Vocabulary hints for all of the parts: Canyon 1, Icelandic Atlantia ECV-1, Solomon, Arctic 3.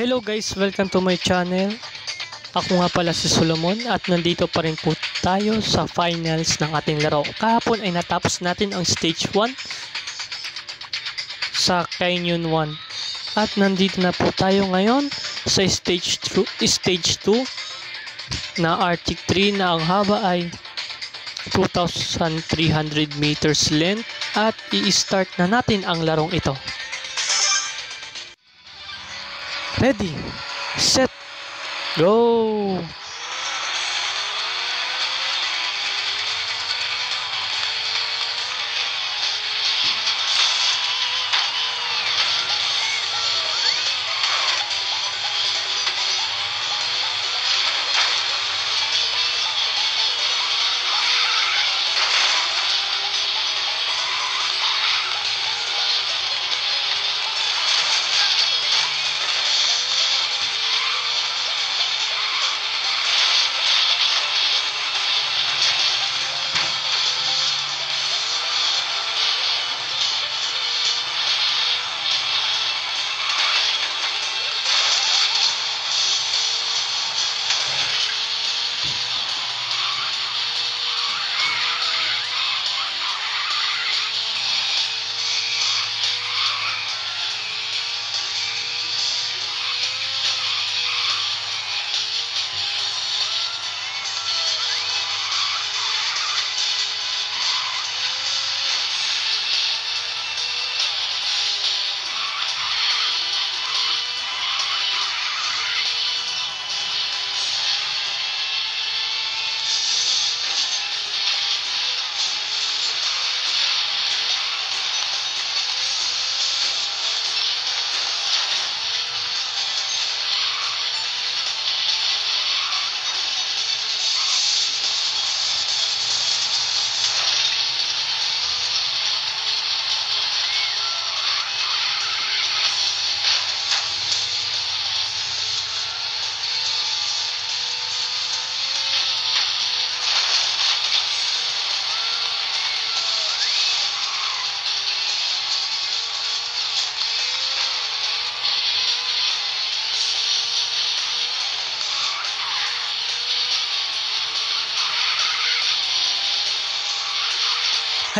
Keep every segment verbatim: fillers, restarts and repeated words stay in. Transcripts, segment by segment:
Hello guys, welcome to my channel. Ako nga pala si Solomon at nandito pa rin po tayo sa finals ng ating laro. Kahapon ay natapos natin ang stage one sa Canyon one. At nandito na po tayo ngayon sa stage two na Arctic three na ang haba ay two thousand three hundred meters length at i-start na natin ang larong ito. Ready, set, go!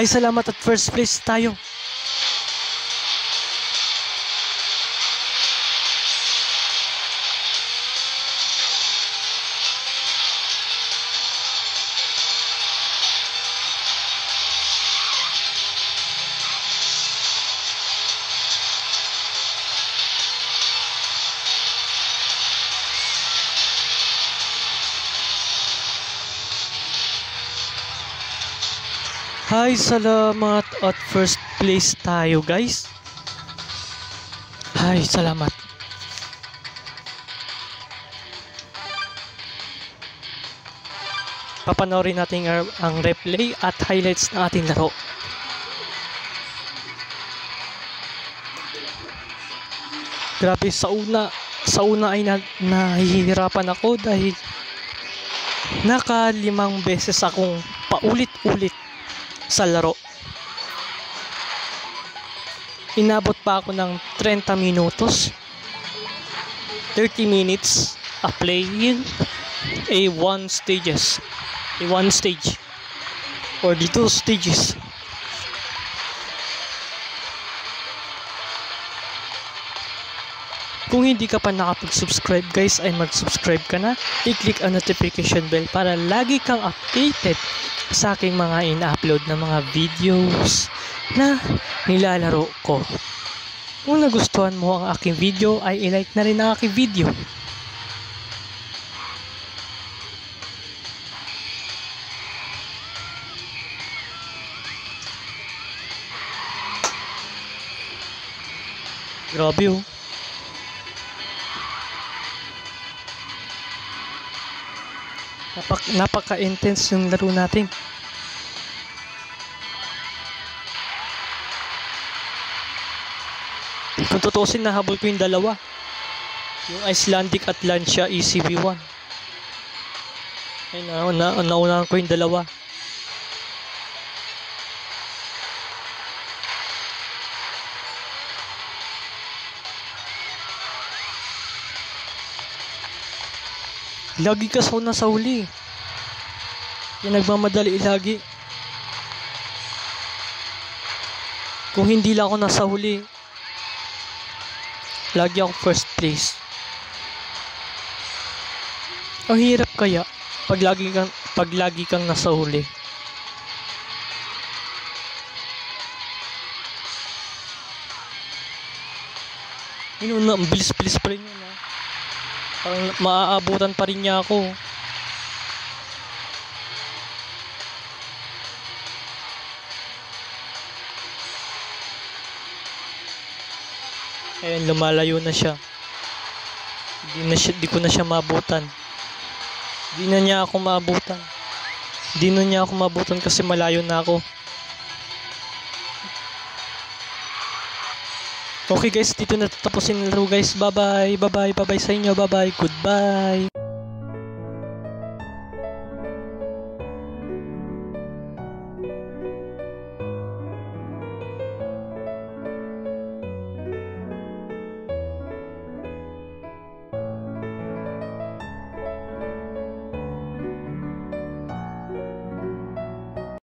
Ay, salamat at first place tayo. Hi, salamat at first place tayo guys. Hi, salamat. Papanoorin natin ang replay at highlights ng ating laro. Grabe, sa una, sa una ay na, nahihirapan ako dahil naka limang beses akong paulit-ulit sa laro. Inabot pa ako ng thirty minutos, thirty minutes a playing a one stages, a one stage or the two stages. Kung hindi ka pa nakapag-subscribe guys, ay mag-subscribe ka na. I-click ang notification bell para lagi kang updated sa aking mga in-upload na mga videos na nilalaro ko. Kung nagustuhan mo ang aking video, ay i-like na rin ang aking video. Grabe oh. Napaka, napaka-intense yung laro natin. Kung tutusin, nahabol ko yung dalawa. Yung Icelandic Atlantia E C V one. Ay, nauna, naunahan ko yung dalawa. Lagi ka sauna sa huli. Yung nagmamadali lagi. Kung hindi lang ako nasa huli, lagi ako first place. Ang hirap kaya pag lagi kang, pag lagi kang nasa huli. Yun na, ang bilis-bilis pa rin yun. Ha? Parang maaabutan pa rin niya ako. Ayun, lumalayo na siya. Di na siya, di ko na siya maabutan. Di na niya ako maabutan. Di na niya ako maabutan kasi malayo na ako. Okay guys, dito na tatapusin yung laro guys. Bye-bye, bye-bye, bye-bye sa inyo. Bye-bye, goodbye.